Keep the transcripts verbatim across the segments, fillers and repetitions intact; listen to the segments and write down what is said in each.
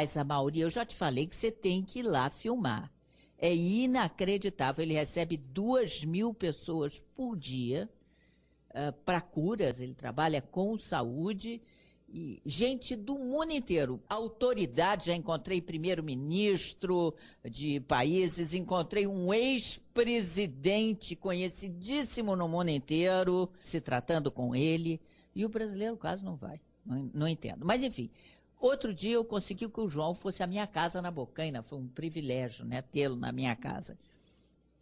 Mas a maioria, eu já te falei que você tem que ir lá filmar. É inacreditável. Ele recebe duas mil pessoas por dia uh, para curas. Ele trabalha com saúde. E gente do mundo inteiro, autoridade, já encontrei primeiro-ministro de países, encontrei um ex-presidente conhecidíssimo no mundo inteiro, se tratando com ele, e o brasileiro quase não vai, não, não entendo. Mas, enfim, outro dia eu consegui que o João fosse à minha casa na Bocaina, foi um privilégio, né, tê-lo na minha casa.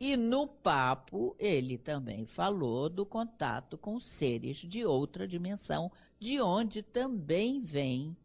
E no papo, ele também falou do contato com seres de outra dimensão, de onde também vêm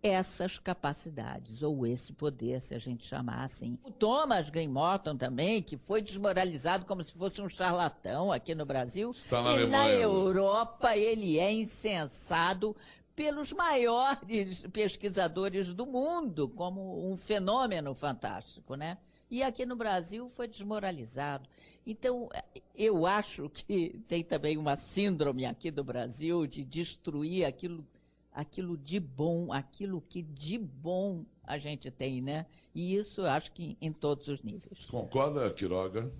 essas capacidades, ou esse poder, se a gente chamar assim. O Thomas Green Morton também, que foi desmoralizado como se fosse um charlatão aqui no Brasil, está na e Alemanha. Na Europa ele é incensado pelos maiores pesquisadores do mundo, como um fenômeno fantástico, né? E aqui no Brasil foi desmoralizado. Então, eu acho que tem também uma síndrome aqui do Brasil de destruir aquilo, aquilo de bom, aquilo que de bom a gente tem, né? E isso eu acho que em todos os níveis. Concorda, Quiroga?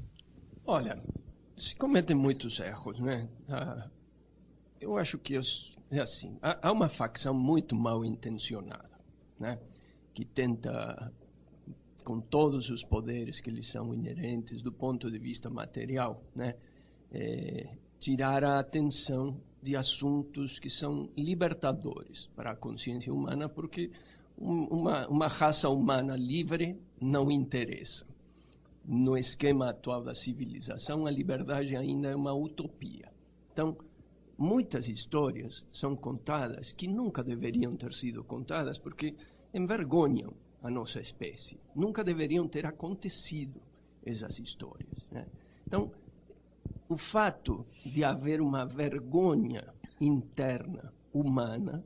Olha, se cometem muitos erros, né? Ah, eu acho que é assim, há uma facção muito mal intencionada, né? Que tenta, com todos os poderes que lhes são inerentes do ponto de vista material, né? É, tirar a atenção de assuntos que são libertadores para a consciência humana, porque um, uma, uma raça humana livre não interessa. No esquema atual da civilização, a liberdade ainda é uma utopia. Então, muitas histórias são contadas que nunca deveriam ter sido contadas, porque envergonham a nossa espécie. Nunca deveriam ter acontecido essas histórias, né? Então, o fato de haver uma vergonha interna humana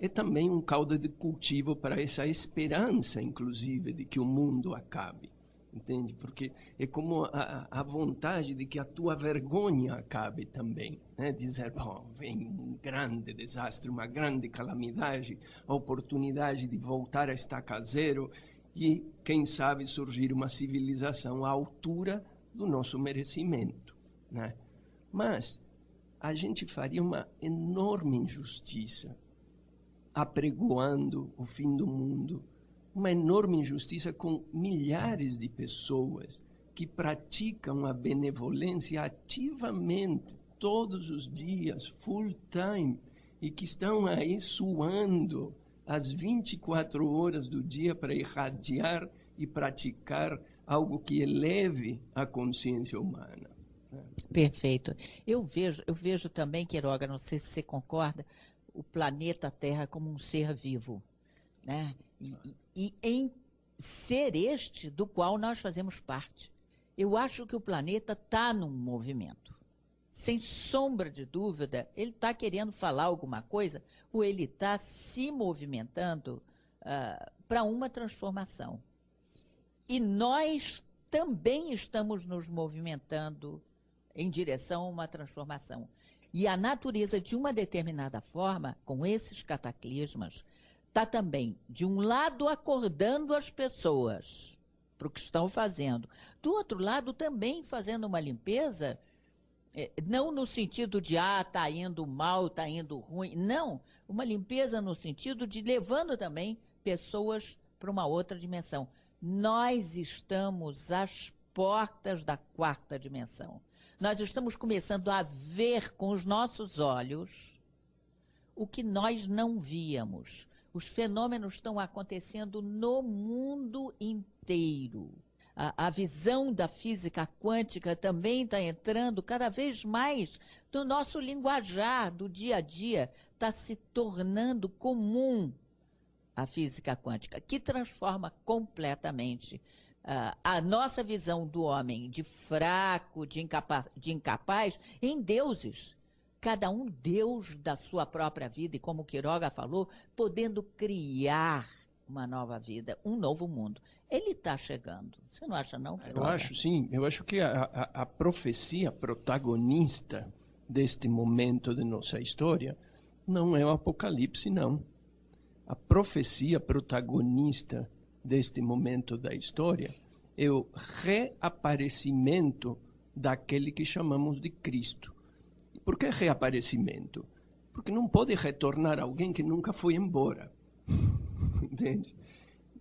é também um caldo de cultivo para essa esperança, inclusive, de que o mundo acabe, entende? Porque é como a, a vontade de que a tua vergonha acabe também, né? Dizer, bom, vem um grande desastre, uma grande calamidade, a oportunidade de voltar a estaca zero e, quem sabe, surgir uma civilização à altura do nosso merecimento, né? Mas a gente faria uma enorme injustiça apregoando o fim do mundo, uma enorme injustiça com milhares de pessoas que praticam a benevolência ativamente, todos os dias, full time, e que estão aí suando as vinte e quatro horas do dia para irradiar e praticar algo que eleve a consciência humana. Perfeito. Eu vejo, eu vejo também, Quiroga, não sei se você concorda, o planeta Terra como um ser vivo, né? E, e em ser este do qual nós fazemos parte. Eu acho que o planeta está num movimento. Sem sombra de dúvida, ele está querendo falar alguma coisa ou ele está se movimentando uh, para uma transformação. E nós também estamos nos movimentando em direção a uma transformação. E a natureza, de uma determinada forma, com esses cataclismas, está também, de um lado, acordando as pessoas para o que estão fazendo. Do outro lado, também fazendo uma limpeza, não no sentido de, ah, está indo mal, está indo ruim. Não, uma limpeza no sentido de levando também pessoas para uma outra dimensão. Nós estamos às portas da quarta dimensão. Nós estamos começando a ver com os nossos olhos o que nós não víamos. Os fenômenos estão acontecendo no mundo inteiro. A, a visão da física quântica também está entrando cada vez mais no nosso linguajar do dia a dia. Está se tornando comum a física quântica, que transforma completamente uh, a nossa visão do homem de fraco, de incapaz, de incapaz em deuses. Cada um deus da sua própria vida, e como Quiroga falou, podendo criar uma nova vida, um novo mundo. Ele está chegando. Você não acha não, Quiroga? Eu acho, sim. Eu acho que a, a, a profecia protagonista deste momento de nossa história não é o Apocalipse, não. a profecia protagonista deste momento da história é o reaparecimento daquele que chamamos de Cristo. E por que reaparecimento? Porque não pode retornar alguém que nunca foi embora. Entende?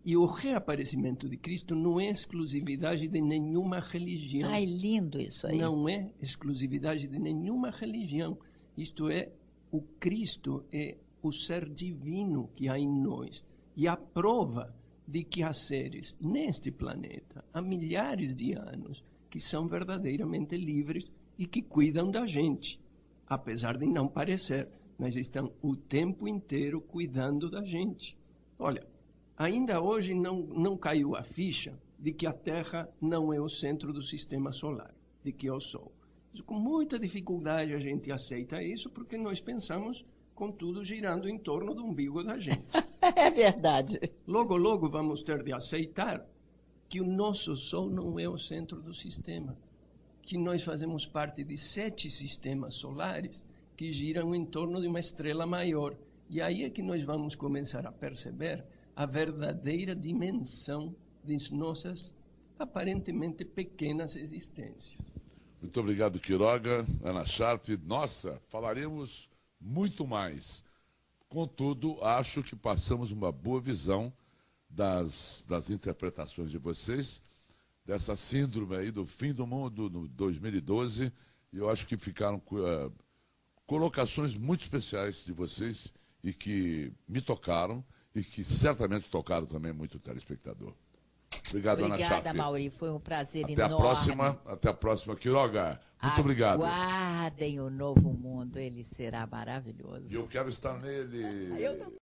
E o reaparecimento de Cristo não é exclusividade de nenhuma religião. Ai, lindo isso aí. Não é exclusividade de nenhuma religião. Isto é, o Cristo é o ser divino que há em nós. E a prova de que há seres neste planeta, há milhares de anos, que são verdadeiramente livres e que cuidam da gente. Apesar de não parecer, mas estão o tempo inteiro cuidando da gente. Olha... Ainda hoje não, não caiu a ficha de que a Terra não é o centro do sistema solar, de que é o Sol. Com muita dificuldade a gente aceita isso, porque nós pensamos com tudo girando em torno do umbigo da gente. É verdade. Logo, logo vamos ter de aceitar que o nosso Sol não é o centro do sistema, que nós fazemos parte de sete sistemas solares que giram em torno de uma estrela maior. E aí é que nós vamos começar a perceber a verdadeira dimensão das nossas, aparentemente, pequenas existências. Muito obrigado, Quiroga, Ana Sharp. Nossa, falaremos muito mais. Contudo, acho que passamos uma boa visão das, das interpretações de vocês, dessa síndrome aí do fim do mundo, no dois mil e doze, e eu acho que ficaram uh, colocações muito especiais de vocês e que me tocaram, e que certamente tocaram também muito o telespectador. Obrigado, Ana Sharp. Obrigada, Mauri. Foi um prazer até enorme. Até a próxima. Até a próxima, Quiroga. Muito obrigado. Aguardem o novo mundo. Ele será maravilhoso. E eu quero estar nele. Eu também.